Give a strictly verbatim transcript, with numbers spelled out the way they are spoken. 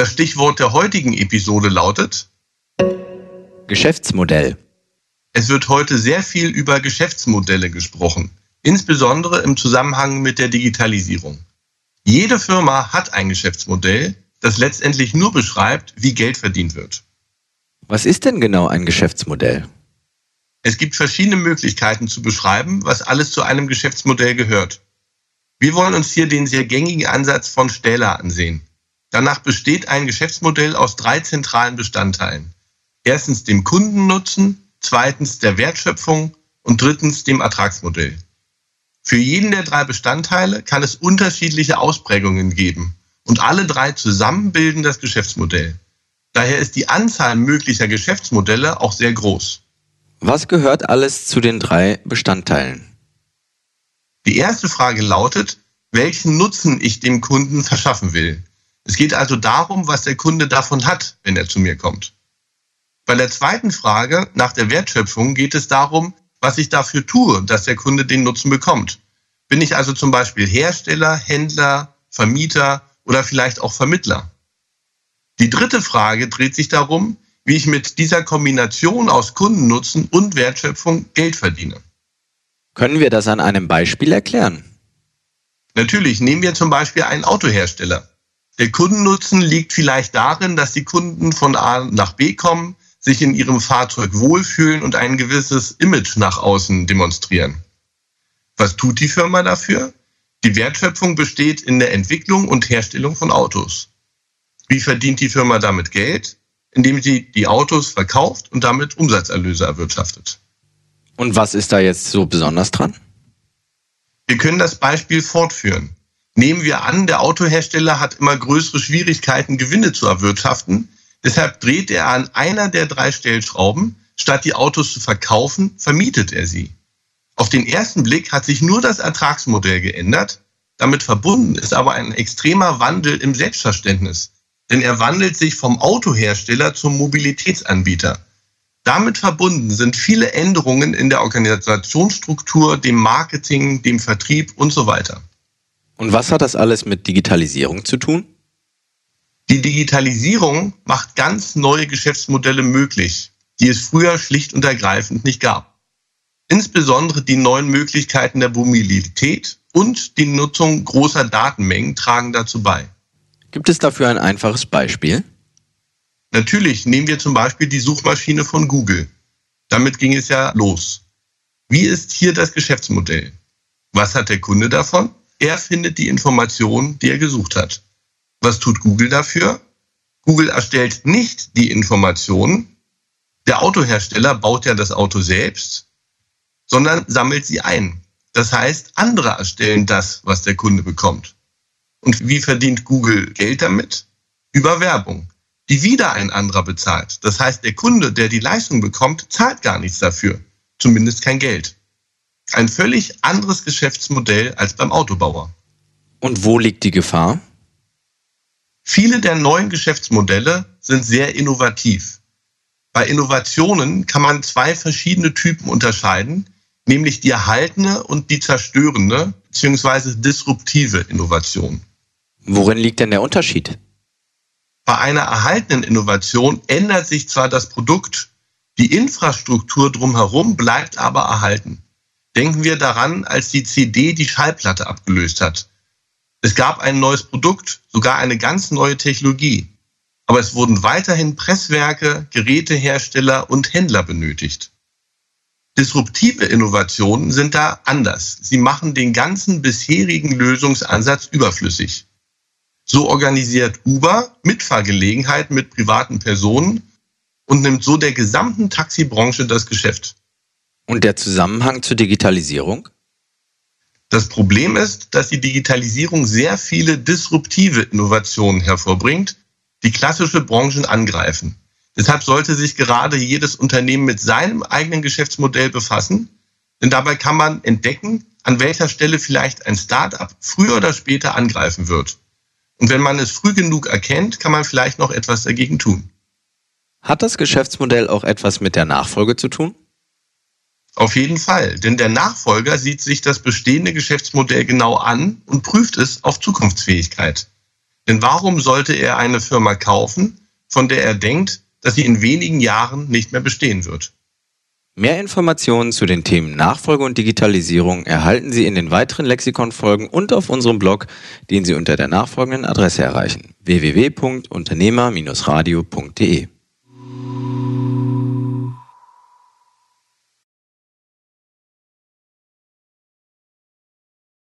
Das Stichwort der heutigen Episode lautet Geschäftsmodell. Es wird heute sehr viel über Geschäftsmodelle gesprochen, insbesondere im Zusammenhang mit der Digitalisierung. Jede Firma hat ein Geschäftsmodell, das letztendlich nur beschreibt, wie Geld verdient wird. Was ist denn genau ein Geschäftsmodell? Es gibt verschiedene Möglichkeiten zu beschreiben, was alles zu einem Geschäftsmodell gehört. Wir wollen uns hier den sehr gängigen Ansatz von Stähler ansehen. Danach besteht ein Geschäftsmodell aus drei zentralen Bestandteilen. Erstens dem Kundennutzen, zweitens der Wertschöpfung und drittens dem Ertragsmodell. Für jeden der drei Bestandteile kann es unterschiedliche Ausprägungen geben und alle drei zusammen bilden das Geschäftsmodell. Daher ist die Anzahl möglicher Geschäftsmodelle auch sehr groß. Was gehört alles zu den drei Bestandteilen? Die erste Frage lautet, welchen Nutzen ich dem Kunden verschaffen will. Es geht also darum, was der Kunde davon hat, wenn er zu mir kommt. Bei der zweiten Frage nach der Wertschöpfung geht es darum, was ich dafür tue, dass der Kunde den Nutzen bekommt. Bin ich also zum Beispiel Hersteller, Händler, Vermieter oder vielleicht auch Vermittler? Die dritte Frage dreht sich darum, wie ich mit dieser Kombination aus Kundennutzen und Wertschöpfung Geld verdiene. Können wir das an einem Beispiel erklären? Natürlich, nehmen wir zum Beispiel einen Autohersteller. Der Kundennutzen liegt vielleicht darin, dass die Kunden von A nach B kommen, sich in ihrem Fahrzeug wohlfühlen und ein gewisses Image nach außen demonstrieren. Was tut die Firma dafür? Die Wertschöpfung besteht in der Entwicklung und Herstellung von Autos. Wie verdient die Firma damit Geld? Indem sie die Autos verkauft und damit Umsatzerlöse erwirtschaftet. Und was ist da jetzt so besonders dran? Wir können das Beispiel fortführen. Nehmen wir an, der Autohersteller hat immer größere Schwierigkeiten, Gewinne zu erwirtschaften. Deshalb dreht er an einer der drei Stellschrauben. Statt die Autos zu verkaufen, vermietet er sie. Auf den ersten Blick hat sich nur das Ertragsmodell geändert. Damit verbunden ist aber ein extremer Wandel im Selbstverständnis. Denn er wandelt sich vom Autohersteller zum Mobilitätsanbieter. Damit verbunden sind viele Änderungen in der Organisationsstruktur, dem Marketing, dem Vertrieb und so weiter. Und was hat das alles mit Digitalisierung zu tun? Die Digitalisierung macht ganz neue Geschäftsmodelle möglich, die es früher schlicht und ergreifend nicht gab. Insbesondere die neuen Möglichkeiten der Mobilität und die Nutzung großer Datenmengen tragen dazu bei. Gibt es dafür ein einfaches Beispiel? Natürlich, nehmen wir zum Beispiel die Suchmaschine von Google. Damit ging es ja los. Wie ist hier das Geschäftsmodell? Was hat der Kunde davon? Er findet die Information, die er gesucht hat. Was tut Google dafür? Google erstellt nicht die Informationen. Der Autohersteller baut ja das Auto selbst, sondern sammelt sie ein. Das heißt, andere erstellen das, was der Kunde bekommt. Und wie verdient Google Geld damit? Über Werbung, die wieder ein anderer bezahlt. Das heißt, der Kunde, der die Leistung bekommt, zahlt gar nichts dafür. Zumindest kein Geld. Ein völlig anderes Geschäftsmodell als beim Autobauer. Und wo liegt die Gefahr? Viele der neuen Geschäftsmodelle sind sehr innovativ. Bei Innovationen kann man zwei verschiedene Typen unterscheiden, nämlich die erhaltende und die zerstörende bzw. disruptive Innovation. Worin liegt denn der Unterschied? Bei einer erhaltenen Innovation ändert sich zwar das Produkt, die Infrastruktur drumherum bleibt aber erhalten. Denken wir daran, als die C D die Schallplatte abgelöst hat. Es gab ein neues Produkt, sogar eine ganz neue Technologie. Aber es wurden weiterhin Presswerke, Gerätehersteller und Händler benötigt. Disruptive Innovationen sind da anders. Sie machen den ganzen bisherigen Lösungsansatz überflüssig. So organisiert Uber Mitfahrgelegenheiten mit privaten Personen und nimmt so der gesamten Taxibranche das Geschäft. Und der Zusammenhang zur Digitalisierung? Das Problem ist, dass die Digitalisierung sehr viele disruptive Innovationen hervorbringt, die klassische Branchen angreifen. Deshalb sollte sich gerade jedes Unternehmen mit seinem eigenen Geschäftsmodell befassen, denn dabei kann man entdecken, an welcher Stelle vielleicht ein Start-up früher oder später angreifen wird. Und wenn man es früh genug erkennt, kann man vielleicht noch etwas dagegen tun. Hat das Geschäftsmodell auch etwas mit der Nachfolge zu tun? Auf jeden Fall, denn der Nachfolger sieht sich das bestehende Geschäftsmodell genau an und prüft es auf Zukunftsfähigkeit. Denn warum sollte er eine Firma kaufen, von der er denkt, dass sie in wenigen Jahren nicht mehr bestehen wird? Mehr Informationen zu den Themen Nachfolge und Digitalisierung erhalten Sie in den weiteren Lexikonfolgen und auf unserem Blog, den Sie unter der nachfolgenden Adresse erreichen: w w w punkt unternehmer Bindestrich radio punkt de.